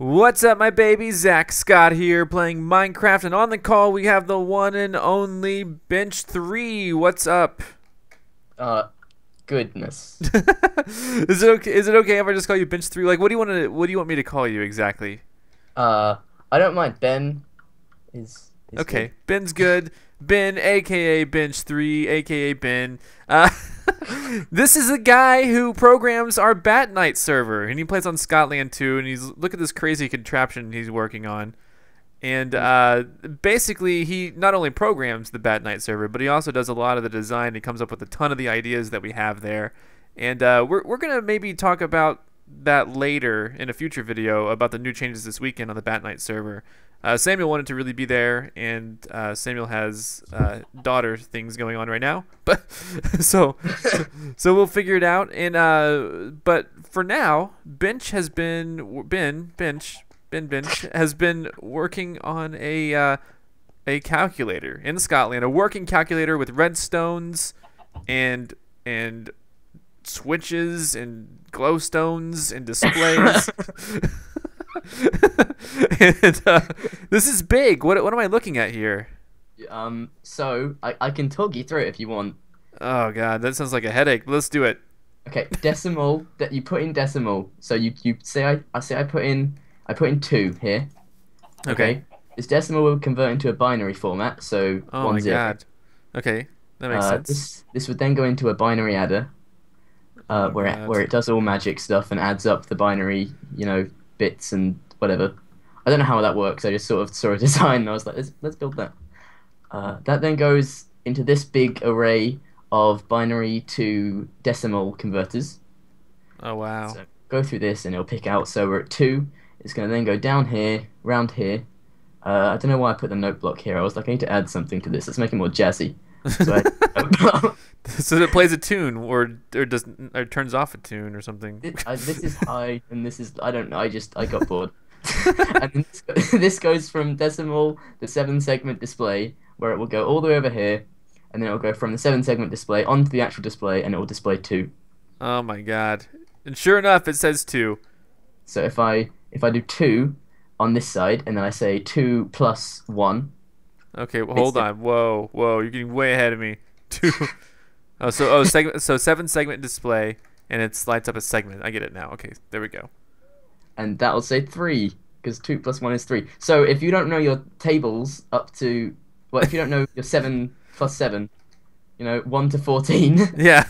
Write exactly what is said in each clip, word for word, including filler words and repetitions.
What's up, my baby? Zach Scott here playing Minecraft, and on the call we have the one and only Bench three. What's up? Uh, goodness. Is it okay? Is it okay if I just call you Bench three? Like, what do you want to? What do you want me to call you exactly? Uh, I don't mind. Ben is, is okay. Good. Ben's good. Ben, aka Bench three, aka Ben. Uh, this is a guy who programs our BatKnight server, and he plays on Scotland two, and he's look at this crazy contraption he's working on. And uh, basically, he not only programs the BatKnight server, but he also does a lot of the design. He comes up with a ton of the ideas that we have there. And uh, we're, we're going to maybe talk about that later in a future video about the new changes this weekend on the BatKnight server. Uh, Samuel wanted to really be there, and uh, Samuel has uh, daughter things going on right now, but so so we'll figure it out. And uh, but for now, Bench has been Ben Bench Ben Bench has been working on a uh, a calculator in Scotland, a working calculator with redstones and and switches and glowstones and displays. And uh, this is big. What what am I looking at here? Um, so I I can talk you through it if you want. Oh god, that sounds like a headache. Let's do it. Okay, decimal that you put in decimal. So you you say I I say I put in I put in two here. Okay. okay. This decimal will convert into a binary format. So oh one my zero. god. Okay, that makes uh, sense. This this would then go into a binary adder, uh, oh, where it, where it does all magic stuff and adds up the binary, you know, bits and whatever. I don't know how that works. I just sort of saw a design and I was like, let's, let's build that. Uh, that then goes into this big array of binary to decimal converters. Oh, wow. So go through this and it'll pick out. So we're at two. It's going to then go down here, round here. Uh, I don't know why I put the note block here. I was like, I need to add something to this. Let's make it more jazzy. So, I, so it plays a tune, or or does or turns off a tune, or something. This, uh, this is high, and this is I don't know. I just I got bored. And then this, go, this goes from decimal the seven segment display, where it will go all the way over here, and then it will go from the seven segment display onto the actual display, and it will display two. Oh my god! And sure enough, it says two. So if I if I do two on this side, and then I say two plus one. Okay, well, hold on. Whoa, whoa, you're getting way ahead of me. Two. oh, so oh, segment. So seven segment display, and it lights up a segment. I get it now. Okay, there we go. And that'll say three, because two plus one is three. So if you don't know your tables up to, well, if you don't know your seven plus seven, you know, one to fourteen. Yeah.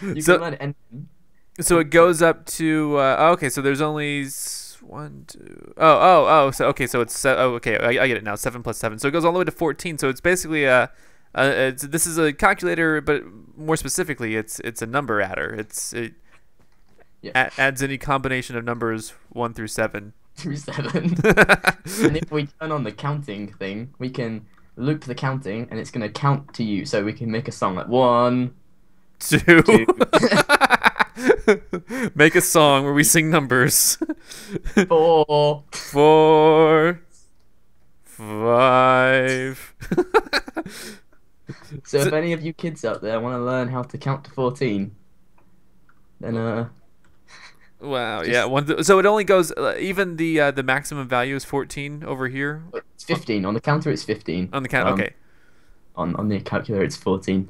you so, can learn anything. So it goes up to. Uh, oh, okay, so there's only. One, two, oh, oh, oh, so, okay, so it's, oh, okay, I, I get it now, seven plus seven, so it goes all the way to fourteen, so it's basically a, a it's, this is a calculator, but more specifically, it's it's a number adder, it's, it yeah. a, adds any combination of numbers one through seven. Through seven. And if we turn on the counting thing, we can loop the counting, and it's going to count to you, so we can make a song like one, two, two. Make a song where we sing numbers. Four. Four. Five. So if any of you kids out there want to learn how to count to fourteen, then uh. Wow. Just... Yeah. One. Th so it only goes. Uh, even the uh, the maximum value is fourteen over here. It's fifteen on the counter. It's fifteen. On the counter. Um, okay. On on the calculator, it's fourteen.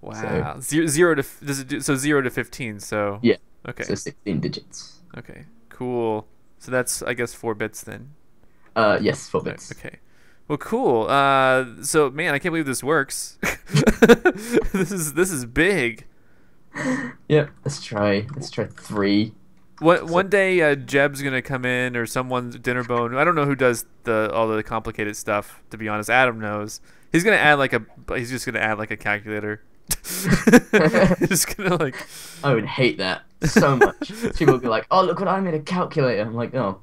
Wow. So, zero to does it do, so zero to fifteen. So yeah. Okay. So sixteen digits. Okay. Cool. So that's I guess four bits then. Uh yes, four bits. Okay. Well, cool. Uh, so man, I can't believe this works. this is this is big. Yep. Let's try. Let's try three. One one day, uh, Jeb's gonna come in or someone's Dinnerbone. I don't know who does the all the complicated stuff. To be honest, Adam knows. He's gonna add like a. He's just gonna add like a calculator. Just gonna like I would hate that so much. People would be like, oh, look what I made, a calculator. I'm like, oh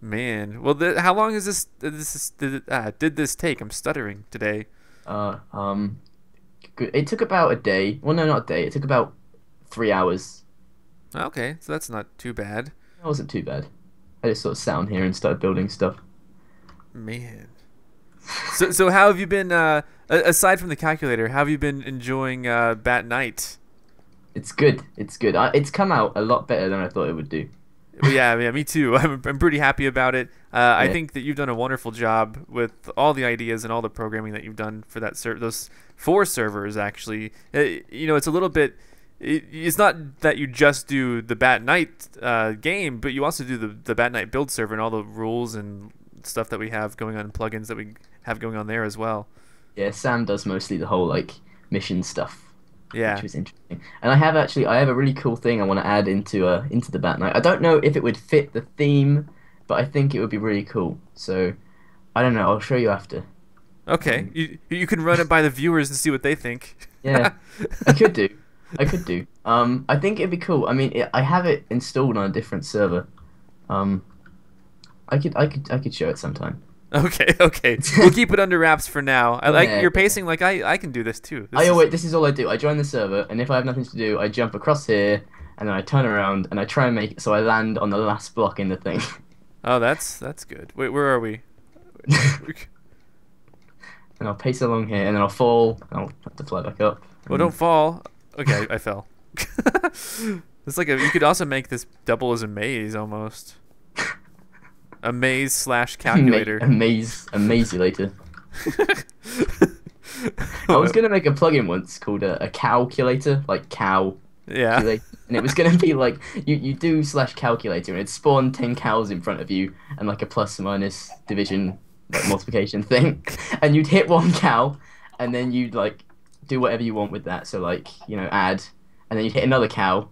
man. Well, th how long is this this is did, uh, did this take? I'm stuttering today. Uh um it took about a day. Well, no, not a day, it took about three hours. Okay, so that's not too bad. That wasn't too bad. I just sort of sat on here and started building stuff, man. So, so how have you been, uh, aside from the calculator, how have you been enjoying uh, BatKnight? It's good. It's good. I, it's come out a lot better than I thought it would do. yeah, yeah, me too. I'm, I'm pretty happy about it. Uh, yeah. I think that you've done a wonderful job with all the ideas and all the programming that you've done for that ser those four servers, actually. It, you know, it's a little bit... It, it's not that you just do the BatKnight uh, game, but you also do the, the BatKnight build server and all the rules and stuff that we have going on, plugins that we have going on there as well. Yeah, Sam does mostly the whole, like, mission stuff. Yeah, which was interesting. And I have actually, I have a really cool thing I want to add into uh into the BatKnight. I don't know if it would fit the theme, but I think it would be really cool. So, I don't know. I'll show you after. Okay, um, you you can run it by the viewers and see what they think. Yeah, I could do. I could do. Um, I think it'd be cool. I mean, it, I have it installed on a different server. Um, I could I could I could show it sometime. Okay, okay. We'll keep it under wraps for now. I like yeah, your pacing. Like I, I can do this too. This I oh, wait, this is all I do. I join the server, and if I have nothing to do, I jump across here, and then I turn around and I try and make it so I land on the last block in the thing. Oh, that's that's good. Wait, where are we? And I'll pace along here, and then I'll fall. And I'll have to fly back up. Well, don't fall. Okay, I fell. It's like a, you could also make this double as a maze almost. A maze slash calculator. A maze, a mazulator. I was gonna make a plugin once called a, a calculator, like cow. Yeah. And it was gonna be like you you do slash calculator, and it'd spawn ten cows in front of you, and like a plus minus division, like multiplication thing, and you'd hit one cow, and then you'd like do whatever you want with that. So like you know add, and then you'd hit another cow,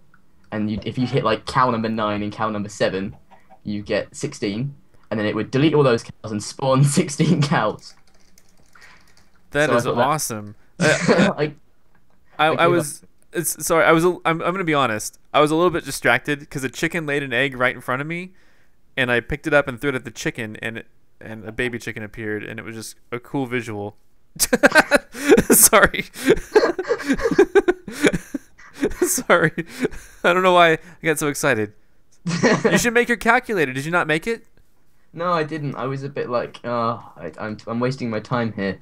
and you if you hit like cow number nine and cow number seven, you get sixteen. And then it would delete all those cows and spawn sixteen cows. That so is awesome. That, I, I, I, I was it's, sorry. I was. I'm. I'm gonna be honest. I was a little bit distracted because a chicken laid an egg right in front of me, and I picked it up and threw it at the chicken, and and a baby chicken appeared, and it was just a cool visual. Sorry. Sorry. I don't know why I got so excited. You should make your calculator. Did you not make it? No, I didn't. I was a bit like, oh, I, I'm, I'm wasting my time here.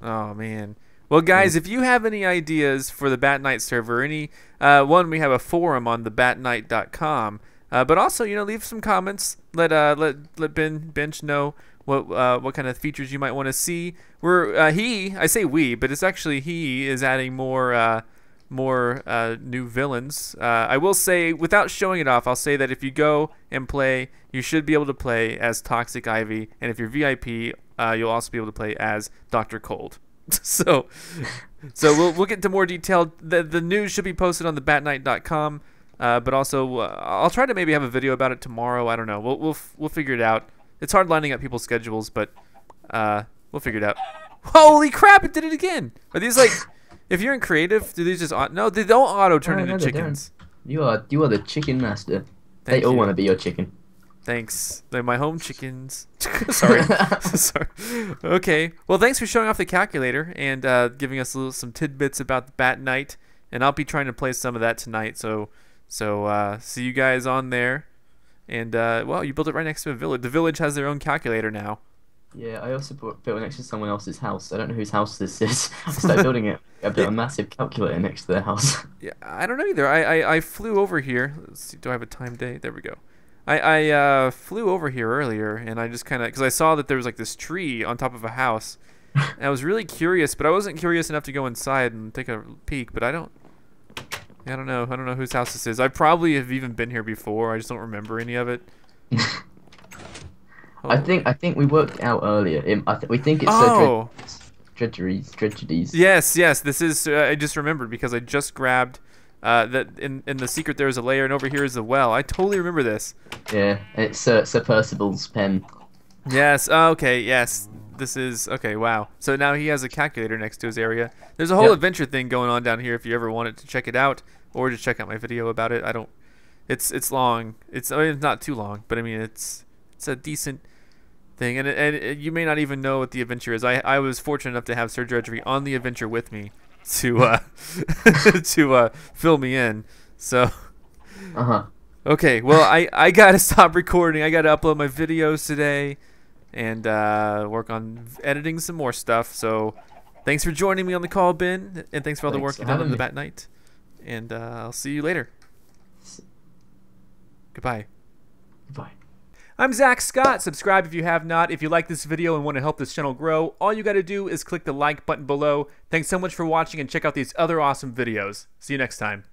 Oh, man. Well, guys, yeah. If you have any ideas for the BatKnight server, any uh, one, we have a forum on the bat knight dot com. Uh, but also, you know, leave some comments. Let uh, let let Ben Bench know what uh, what kind of features you might want to see. We're uh, he, I say we, but it's actually he is adding more. Uh, more uh, new villains. Uh, I will say, without showing it off, I'll say that if you go and play, you should be able to play as Toxic Ivy, and if you're V I P, uh, you'll also be able to play as Doctor Cold. so so we'll, we'll get into more detail. The, the news should be posted on the bat knight dot com, uh, but also uh, I'll try to maybe have a video about it tomorrow. I don't know. We'll, we'll, we'll figure it out. It's hard lining up people's schedules, but uh, we'll figure it out. Holy crap, it did it again! Are these like... If you're in creative, do these just auto no? They don't auto turn no, into no, chickens. Don't. You are you are the chicken master. Thank they you. all want to be your chicken. Thanks. They're my home chickens. Sorry. Sorry. Okay. Well, thanks for showing off the calculator and uh, giving us a little, some tidbits about the BatKnight. And I'll be trying to play some of that tonight. So so uh, see you guys on there. And uh, well, you built it right next to a village. The village has their own calculator now. Yeah, I also built next to someone else's house. I don't know whose house this is. I started building it. I built a massive calculator next to their house. Yeah, I don't know either. I, I, I flew over here. Let's see, do I have a time date? There we go. I, I uh, flew over here earlier, and I just kind of... Because I saw that there was like this tree on top of a house. And I was really curious, but I wasn't curious enough to go inside and take a peek. But I don't... I don't know. I don't know whose house this is. I probably have even been here before. I just don't remember any of it. I think I think we worked out earlier. It, I th we think it's oh. Sir Drudgery's. Yes, yes. This is. Uh, I just remembered because I just grabbed uh, that. In in the secret, there is a layer, and over here is the well. I totally remember this. Yeah, and it's Sir, Sir Percival's pen. Yes. Oh, okay. Yes. This is okay. Wow. So now he has a calculator next to his area. There's a whole yep. adventure thing going on down here. If you ever wanted to check it out, or to check out my video about it, I don't. It's it's long. It's I mean, it's not too long, but I mean it's it's a decent. Thing and, and and you may not even know what the adventure is. I I was fortunate enough to have Sir Drudgery on the adventure with me to uh to uh fill me in. So uh huh. Okay, well I I gotta stop recording. I gotta upload my videos today, and uh, work on editing some more stuff. So thanks for joining me on the call, Ben, and thanks for all the thanks work you've done on the BatKnight. and uh, I'll see you later. Goodbye. Goodbye. I'm Zach Scott. Subscribe if you have not. If you like this video and want to help this channel grow, all you got to do is click the like button below. Thanks so much for watching, and check out these other awesome videos. See you next time.